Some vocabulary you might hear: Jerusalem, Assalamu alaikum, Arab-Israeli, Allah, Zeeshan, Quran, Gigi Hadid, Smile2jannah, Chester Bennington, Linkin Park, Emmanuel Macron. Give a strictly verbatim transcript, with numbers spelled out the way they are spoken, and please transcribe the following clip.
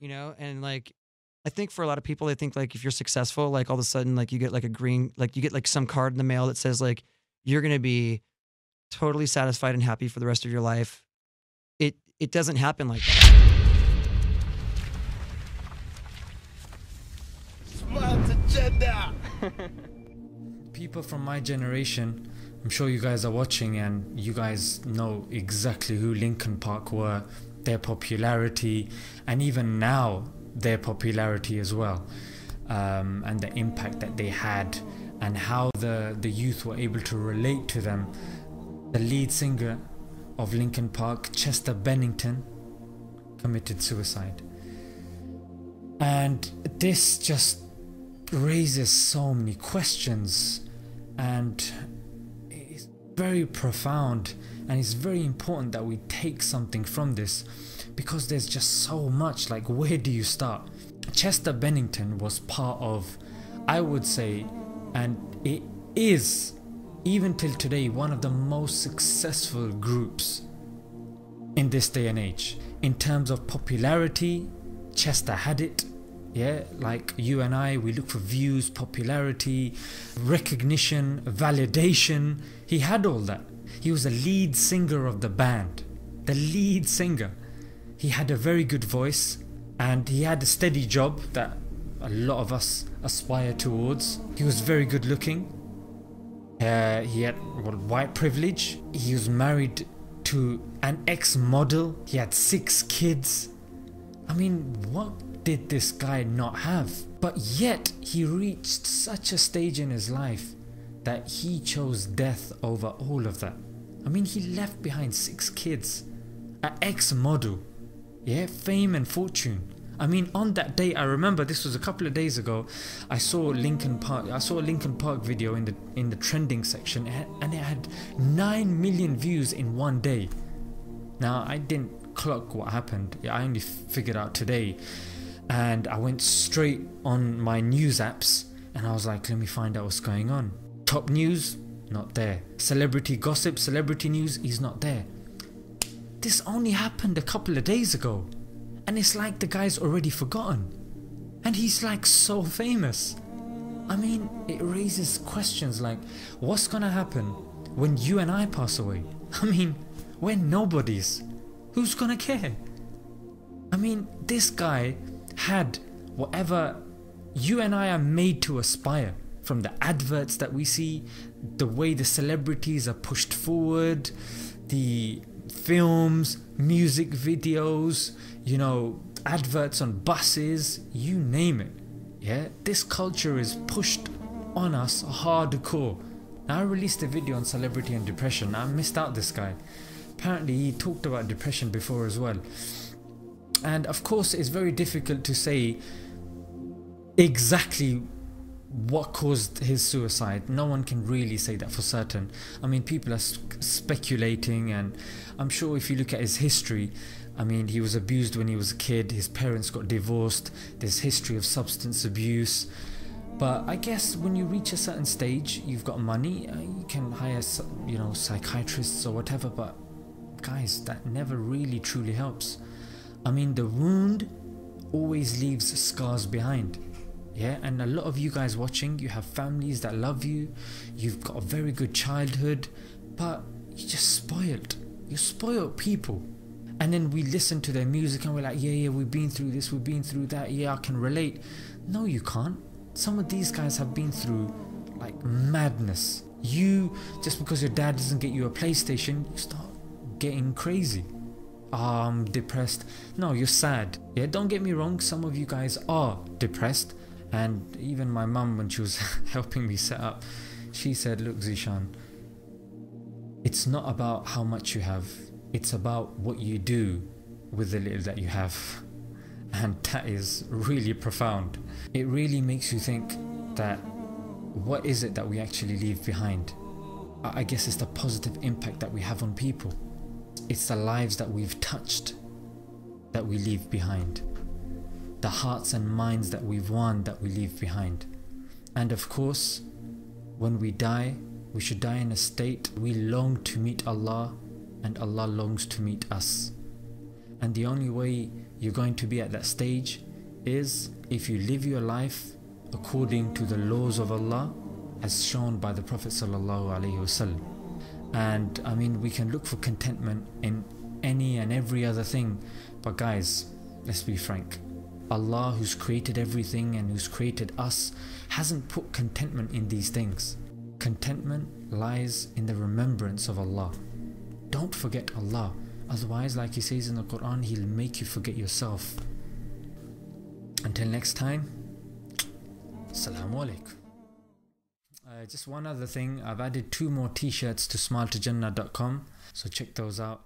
you know? And like, I think for a lot of people, they think like, if you're successful, like all of a sudden, like you get like a green, like you get like some card in the mail that says like, you're going to be totally satisfied and happy for the rest of your life. It, it doesn't happen like that. Smile to jannah. People from my generation, I'm sure you guys are watching and you guys know exactly who Linkin Park were, their popularity, and even now their popularity as well, um, and the impact that they had and how the, the youth were able to relate to them. The lead singer of Linkin Park, Chester Bennington, committed suicide. And this just raises so many questions, and it's very profound, and it's very important that we take something from this, because there's just so much. Like, where do you start? Chester Bennington was part of, I would say, and it is even till today, one of the most successful groups in this day and age. In terms of popularity, Chester had it. Yeah, like you and I, we look for views, popularity, recognition, validation. He had all that. He was the lead singer of the band. The lead singer. He had a very good voice, and he had a steady job that a lot of us aspire towards. He was very good looking. Uh, he had well, white privilege. He was married to an ex-model. He had six kids. I mean, what did this guy not have? But yet he reached such a stage in his life that he chose death over all of that. I mean, he left behind six kids, an ex-model, yeah, fame and fortune. I mean, on that day, I remember this was a couple of days ago, I saw Linkin Park, I saw a Linkin Park video in the in the trending section, and it had nine million views in one day. Now, I didn't clock what happened, I only figured out today. And I went straight on my news apps and I was like, let me find out what's going on. Top news, not there. Celebrity gossip, celebrity news, he's not there. This only happened a couple of days ago. And it's like the guy's already forgotten. And he's like so famous. I mean, it raises questions like, what's gonna happen when you and I pass away? I mean, we're nobodies. Who's gonna care? I mean, this guy had whatever you and I are made to aspire, from the adverts that we see, the way the celebrities are pushed forward, the films, music videos, you know, adverts on buses, you name it. Yeah, this culture is pushed on us hardcore. Now, I released a video on celebrity and depression. I missed out this guy. Apparently he talked about depression before as well. And of course, it's very difficult to say exactly what caused his suicide. No one can really say that for certain. I mean, people are speculating, and I'm sure if you look at his history, I mean, he was abused when he was a kid, his parents got divorced, there's history of substance abuse. But I guess when you reach a certain stage, you've got money, you can hire, you know, psychiatrists or whatever, but guys, that never really truly helps. I mean, the wound always leaves scars behind, yeah? And a lot of you guys watching, you have families that love you, you've got a very good childhood, but you're just spoiled. You're spoiled people. And then we listen to their music and we're like, yeah, yeah, we've been through this, we've been through that, yeah, I can relate. No, you can't. Some of these guys have been through, like, madness. You, just because your dad doesn't get you a PlayStation, you start getting crazy. Oh, I'm depressed. No, you're sad. Yeah, don't get me wrong, some of you guys are depressed, and even my mum, when she was helping me set up, she said, look Zeeshan, it's not about how much you have, it's about what you do with the little that you have. And that is really profound. It really makes you think that what is it that we actually leave behind. I guess it's the positive impact that we have on people. It's the lives that we've touched that we leave behind. The hearts and minds that we've won that we leave behind. And of course, when we die, we should die in a state we long to meet Allah, and Allah longs to meet us. And the only way you're going to be at that stage is if you live your life according to the laws of Allah as shown by the Prophet sallallahu alaihi wasallam. And I mean, we can look for contentment in any and every other thing, but guys, let's be frank, Allah, who's created everything and who's created us, hasn't put contentment in these things. Contentment lies in the remembrance of Allah. Don't forget Allah, otherwise, like he says in the Quran, he'll make you forget yourself. Until next time, Assalamu alaikum. Uh, just one other thing, I've added two more t-shirts to smile to jannah dot com, so check those out.